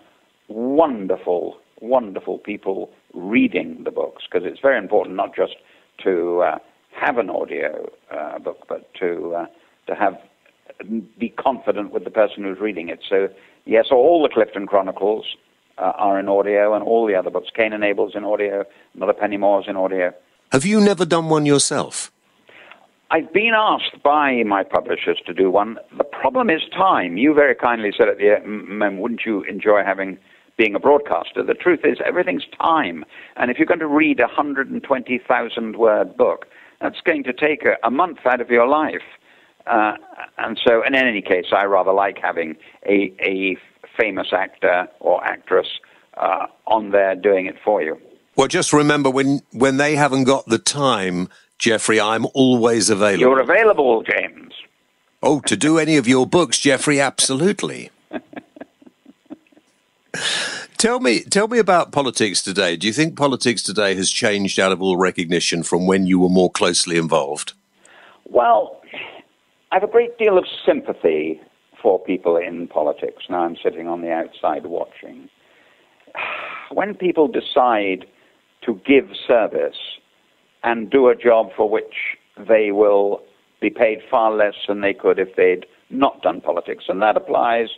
wonderful, wonderful people reading the books, because it's very important not just to uh, have an audio uh, book, but to uh, to have be confident with the person who's reading it. So, yes, all the Clifton Chronicles uh, are in audio, and all the other books. Cain and Abel's in audio, Not a Penny More's in audio. Have you never done one yourself? I've been asked by my publishers to do one. The problem is time. You very kindly said at the end, wouldn't you enjoy having being a broadcaster? The truth is everything's time. And if you're going to read a one hundred twenty thousand word book, that's going to take a, a month out of your life. Uh, and so, and in any case, I rather like having a, a famous actor or actress uh, on there doing it for you. Well, just remember, when when they haven't got the time, Geoffrey, I'm always available. You're available, James. Oh, to do any of your books, Geoffrey, absolutely. Tell me, tell me about politics today. Do you think politics today has changed out of all recognition from when you were more closely involved? Well, I have a great deal of sympathy for people in politics. Now I'm sitting on the outside watching. When people decide to give service and do a job for which they will be paid far less than they could if they'd not done politics, and that applies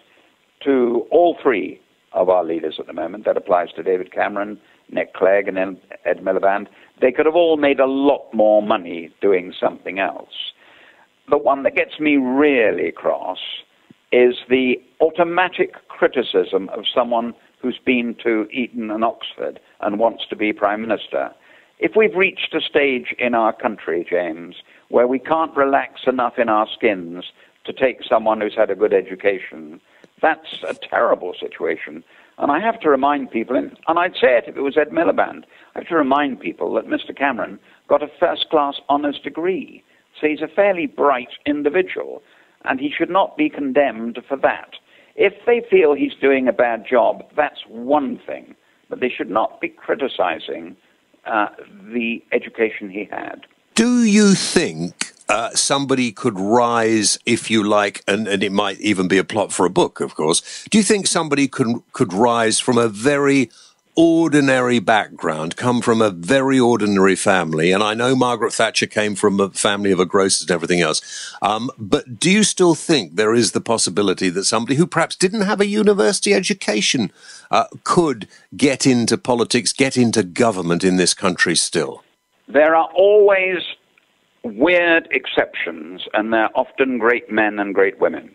to all three of our leaders at the moment. That applies to David Cameron, Nick Clegg, and Ed Miliband. They could have all made a lot more money doing something else. The one that gets me really cross is the automatic criticism of someone who's been to Eton and Oxford and wants to be Prime Minister. If we've reached a stage in our country, James, where we can't relax enough in our skins to take someone who's had a good education, that's a terrible situation. And I have to remind people, and I'd say it if it was Ed Miliband, I have to remind people that Mister Cameron got a first-class honours degree. So he's a fairly bright individual, and he should not be condemned for that. If they feel he's doing a bad job, that's one thing, but they should not be criticising uh, the education he had. Do you think uh, somebody could rise, if you like, and, and it might even be a plot for a book, of course, do you think somebody could, could rise from a very ordinary background, come from a very ordinary family, and I know Margaret Thatcher came from a family of a grocer and everything else, um, but do you still think there is the possibility that somebody who perhaps didn't have a university education uh, could get into politics, get into government in this country still? There are always weird exceptions, and they're often great men and great women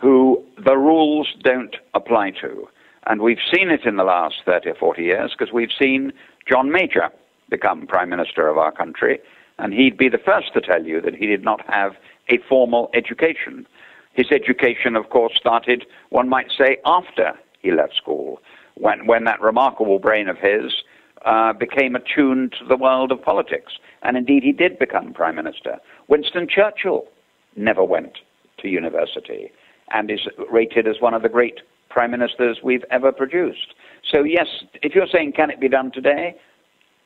who the rules don't apply to. And we've seen it in the last thirty or forty years because we've seen John Major become Prime Minister of our country, and he'd be the first to tell you that he did not have a formal education. His education, of course, started, one might say, after he left school, when, when that remarkable brain of his uh, became attuned to the world of politics. And indeed, he did become Prime Minister. Winston Churchill never went to university and is rated as one of the great Prime Ministers we've ever produced. So yes, if you're saying, can it be done today?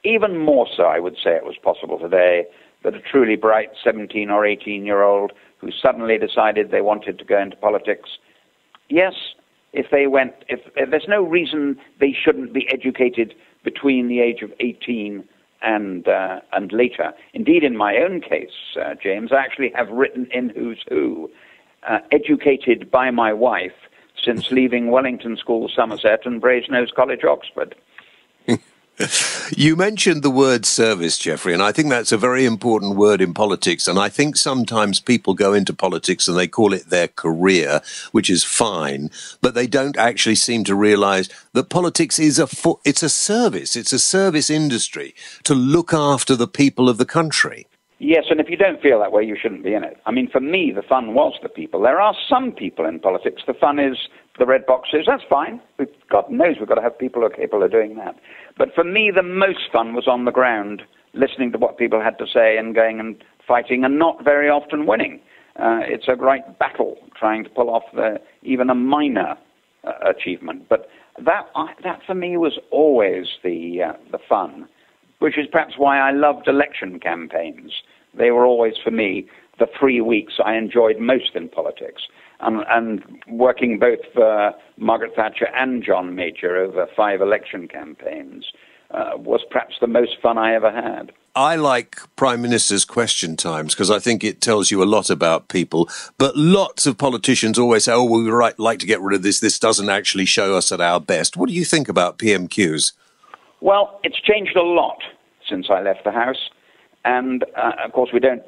Even more so, I would say it was possible today that a truly bright seventeen or eighteen year old who suddenly decided they wanted to go into politics, yes, if they went, if, if there's no reason they shouldn't be educated between the age of eighteen and, uh, and later. Indeed, in my own case, uh, James, I actually have written in Who's Who, uh, educated by my wife, since leaving Wellington School, Somerset, and Brasenose College, Oxford. You mentioned the word service, Geoffrey, and I think that's a very important word in politics. And I think sometimes people go into politics and they call it their career, which is fine, but they don't actually seem to realize that politics is a fo- it's a service. It's a service industry to look after the people of the country. Yes, and if you don't feel that way, you shouldn't be in it. I mean, for me, the fun was the people. There are some people in politics. The fun is the red boxes. That's fine. We've, God knows we've got to have people who are capable of doing that. But for me, the most fun was on the ground, listening to what people had to say and going and fighting and not very often winning. Uh, it's a great battle trying to pull off the, even a minor uh, achievement. But that, uh, that for me was always the uh, the fun, which is perhaps why I loved election campaigns. They were always, for me, the three weeks I enjoyed most in politics. And, and working both for Margaret Thatcher and John Major over five election campaigns uh, was perhaps the most fun I ever had. I like Prime Minister's Question Times because I think it tells you a lot about people. But lots of politicians always say, oh, well, we right, like to get rid of this. This doesn't actually show us at our best. What do you think about P M Qs? Well, it's changed a lot since I left the House. And, uh, of course, we don't,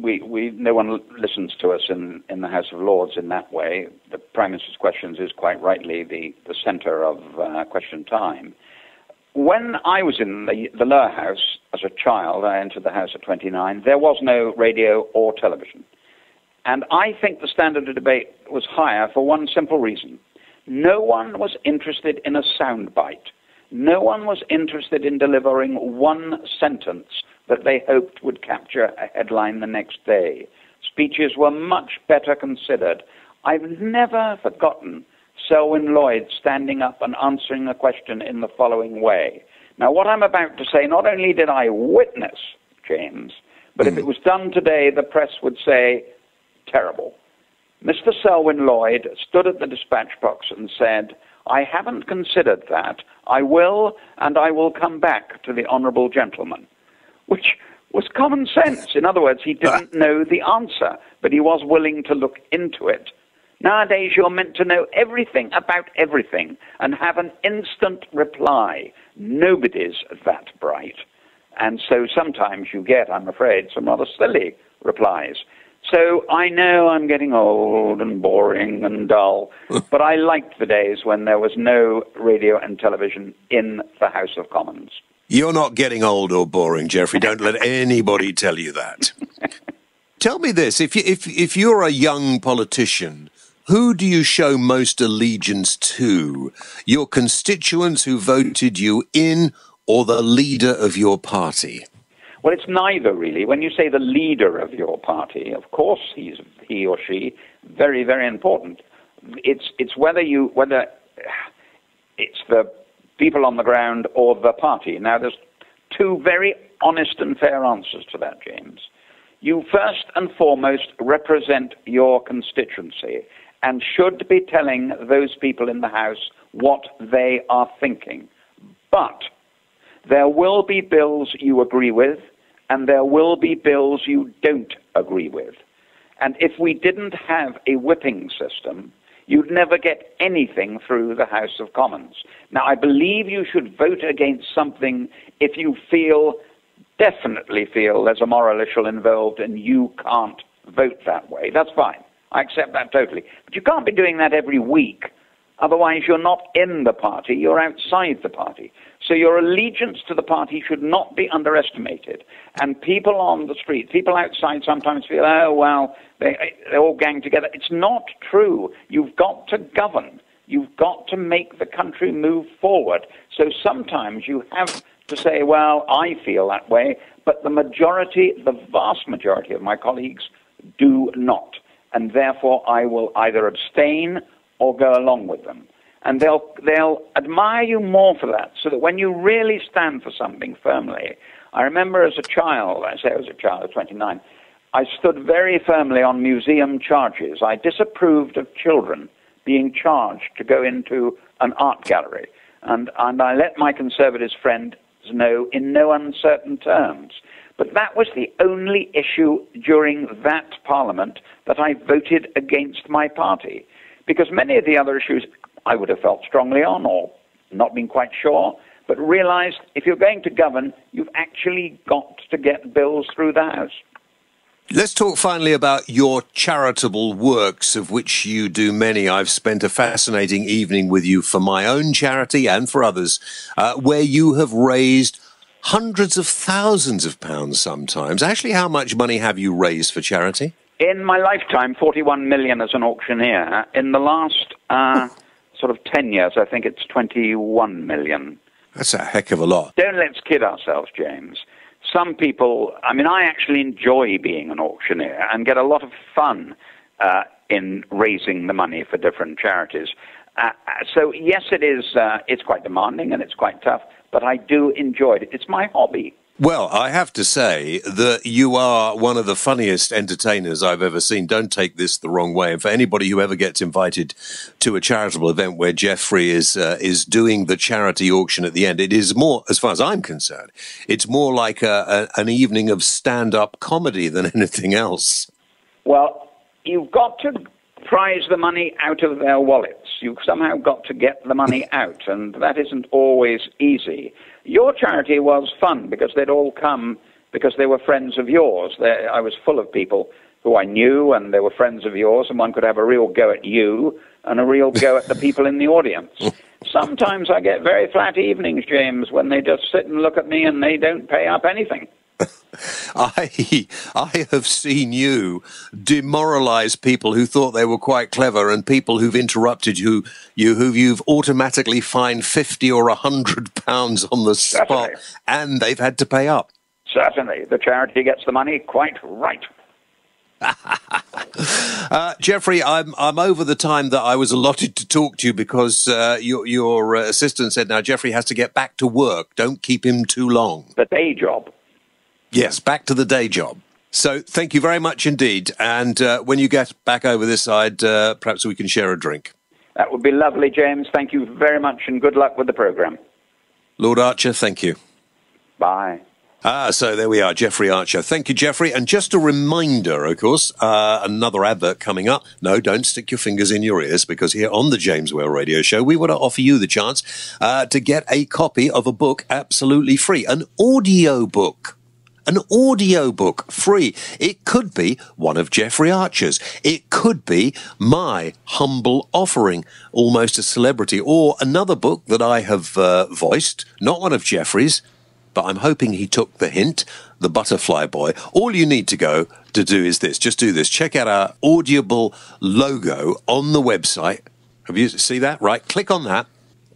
we, we, no one listens to us in, in the House of Lords in that way. The Prime Minister's Questions is quite rightly the, the centre of uh, Question Time. When I was in the, the lower house as a child, I entered the House at twenty-nine, there was no radio or television. And I think the standard of debate was higher for one simple reason. No one was interested in a soundbite. No one was interested in delivering one sentence that they hoped would capture a headline the next day. Speeches were much better considered. I've never forgotten Selwyn Lloyd standing up and answering the question in the following way. Now, what I'm about to say, not only did I witness, James, but mm. if it was done today, the press would say, terrible. Mister Selwyn Lloyd stood at the dispatch box and said, I haven't considered that. I will, and I will come back to the honourable gentleman, which was common sense. In other words, he didn't know the answer, but he was willing to look into it. Nowadays, you're meant to know everything about everything and have an instant reply. Nobody's that bright. And so sometimes you get, I'm afraid, some rather silly replies. So I know I'm getting old and boring and dull, but I liked the days when there was no radio and television in the House of Commons. You're not getting old or boring, Geoffrey. Don't let anybody tell you that. Tell me this, if, you, if, if you're a young politician, who do you show most allegiance to? Your constituents who voted you in or the leader of your party? Well, it's neither, really. When you say the leader of your party, of course he's, he or she, very, very important. It's, it's whether you, whether it's the people on the ground or the party. Now, there's two very honest and fair answers to that, James. You first and foremost represent your constituency and should be telling those people in the House what they are thinking. But there will be bills you agree with, and there will be bills you don't agree with. And if we didn't have a whipping system, you'd never get anything through the House of Commons. Now, I believe you should vote against something if you feel, definitely feel, there's a moral issue involved and you can't vote that way. That's fine. I accept that totally. But you can't be doing that every week. Otherwise, you're not in the party, you're outside the party. So your allegiance to the party should not be underestimated. And people on the street, people outside sometimes feel, oh, well, they, they all gang together. It's not true. You've got to govern. You've got to make the country move forward. So sometimes you have to say, well, I feel that way, but the majority, the vast majority of my colleagues do not. And therefore, I will either abstain or go along with them. And they'll, they'll admire you more for that, so that when you really stand for something firmly. I remember as a child, I say I was a child of twenty-nine, I stood very firmly on museum charges. I disapproved of children being charged to go into an art gallery. And, and I let my Conservative friend know in no uncertain terms. But that was the only issue during that Parliament that I voted against my party. Because many of the other issues I would have felt strongly on or not been quite sure, but realised if you're going to govern, you've actually got to get bills through the House. Let's talk finally about your charitable works, of which you do many. I've spent a fascinating evening with you for my own charity and for others, uh, where you have raised hundreds of thousands of pounds sometimes. Actually, how much money have you raised for charity? In my lifetime, forty-one million as an auctioneer. In the last uh, sort of ten years, I think it's twenty-one million. That's a heck of a lot. Don't let's kid ourselves, James. Some people, I mean, I actually enjoy being an auctioneer and get a lot of fun uh, in raising the money for different charities. Uh, so, yes, it is, uh, it's quite demanding and it's quite tough, but I do enjoy it. It's my hobby. Well, I have to say that you are one of the funniest entertainers I've ever seen. Don't take this the wrong way. And for anybody who ever gets invited to a charitable event where Jeffrey is uh, is doing the charity auction at the end, it is more, as far as I'm concerned, it's more like a, a, an evening of stand-up comedy than anything else. Well, you've got to prize the money out of their wallets. You've somehow got to get the money out, and that isn't always easy. Your charity was fun because they'd all come because they were friends of yours. They, I was full of people who I knew, and they were friends of yours, and one could have a real go at you and a real go at the people in the audience. Sometimes I get very flat evenings, James, when they just sit and look at me and they don't pay up anything. I I have seen you demoralize people who thought they were quite clever, and people who've interrupted you, you who you've automatically fined fifty or a hundred pounds on the spot, Certainly. And they've had to pay up. Certainly, the charity gets the money. Quite right. uh, Jeffrey, I'm I'm over the time that I was allotted to talk to you because uh, your, your assistant said now Jeffrey has to get back to work. Don't keep him too long. The day job. Yes, back to the day job. So thank you very much indeed. And uh, when you get back over this side, uh, perhaps we can share a drink. That would be lovely, James. Thank you very much and good luck with the programme. Lord Archer, thank you. Bye. Ah, so there we are, Jeffrey Archer. Thank you, Jeffrey. And just a reminder, of course, uh, another advert coming up. No, don't stick your fingers in your ears, because here on the James Whale Radio Show, we want to offer you the chance uh, to get a copy of a book absolutely free, an audio book. An audio book, free. It could be one of Jeffrey Archer's. It could be my humble offering, Almost a Celebrity, or another book that I have uh, voiced, not one of Jeffrey's, but I'm hoping he took the hint, The Butterfly Boy. All you need to go to do is this. Just do this. Check out our Audible logo on the website. Have you see that? Right. Click on that.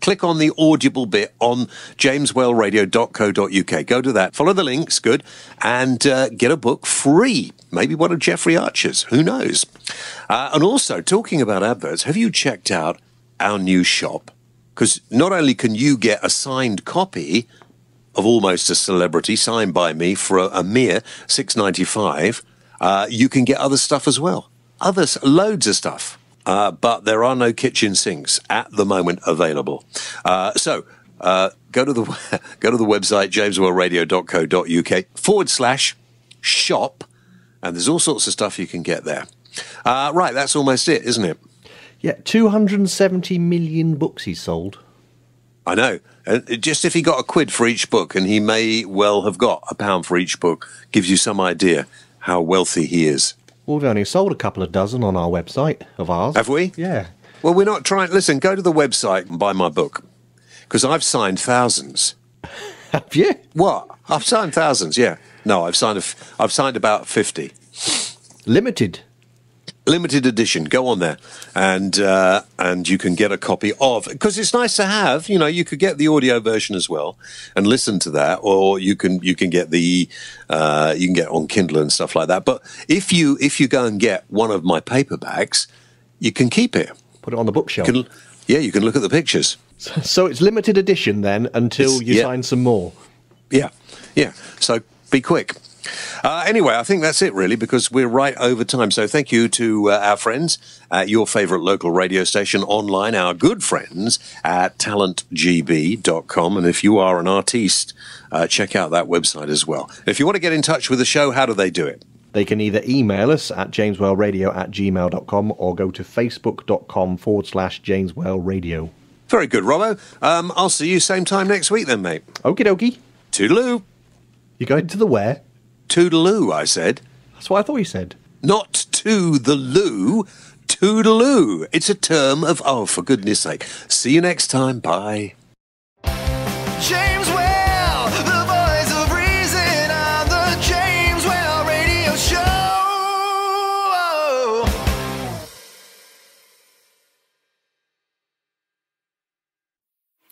Click on the Audible bit on james whale radio dot co dot uk. Go to that. Follow the links, good, and uh, get a book free. Maybe one of Jeffrey Archer's. Who knows? Uh, and also, talking about adverts, have you checked out our new shop? Because not only can you get a signed copy of Almost a Celebrity, signed by me, for a, a mere six pounds ninety-five, uh, you can get other stuff as well. Others, loads of stuff. Uh, but there are no kitchen sinks at the moment available. Uh, so uh, go to the go to the website, james whale radio dot co dot uk forward slash shop. And there's all sorts of stuff you can get there. Uh, right, that's almost it, isn't it? Yeah, two hundred seventy million books he sold. I know. Uh, just if he got a quid for each book, and he may well have got a pound for each book, gives you some idea how wealthy he is. Well, we've only sold a couple of dozen on our website of ours. Have we? Yeah. Well, we're not trying... Listen, go to the website and buy my book, because I've signed thousands. Have you? What? I've signed thousands, yeah. No, I've signed, a f I've signed about fifty. Limited. Limited edition. Go on there, and uh, and you can get a copy of... Because it's nice to have, you know, you could get the audio version as well and listen to that, or you can you can get the uh, you can get on Kindle and stuff like that. But if you if you go and get one of my paperbacks, you can keep it. Put it on the bookshelf. You can, yeah, you can look at the pictures. So it's limited edition then until it's, you yeah. sign some more. Yeah, yeah. So be quick. Uh, anyway, I think that's it, really, because we're right over time. So thank you to uh, our friends at your favourite local radio station online, our good friends at talent g b dot com. And if you are an artiste, uh, check out that website as well. If you want to get in touch with the show, how do they do it? They can either email us at james whale radio at gmail dot com or go to facebook dot com forward slash james whale radio. Very good, Robbo. Um, I'll see you same time next week then, mate. Okie dokie. Toodaloo. You going to the where? Toodaloo, I said. That's what I thought you said. Not to the loo, toodaloo. It's a term of, oh, for goodness sake. See you next time. Bye. James Whale, the voice of reason on the James Whale Radio Show.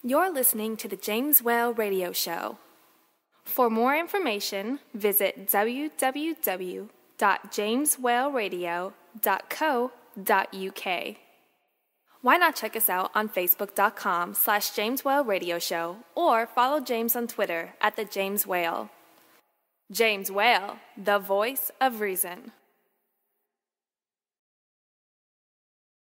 You're listening to the James Whale Radio Show. For more information, visit w w w dot james whale radio dot co dot uk. Why not check us out on facebook dot com slash James Whale Radio Show, or follow James on Twitter at the James Whale. James Whale, the voice of reason.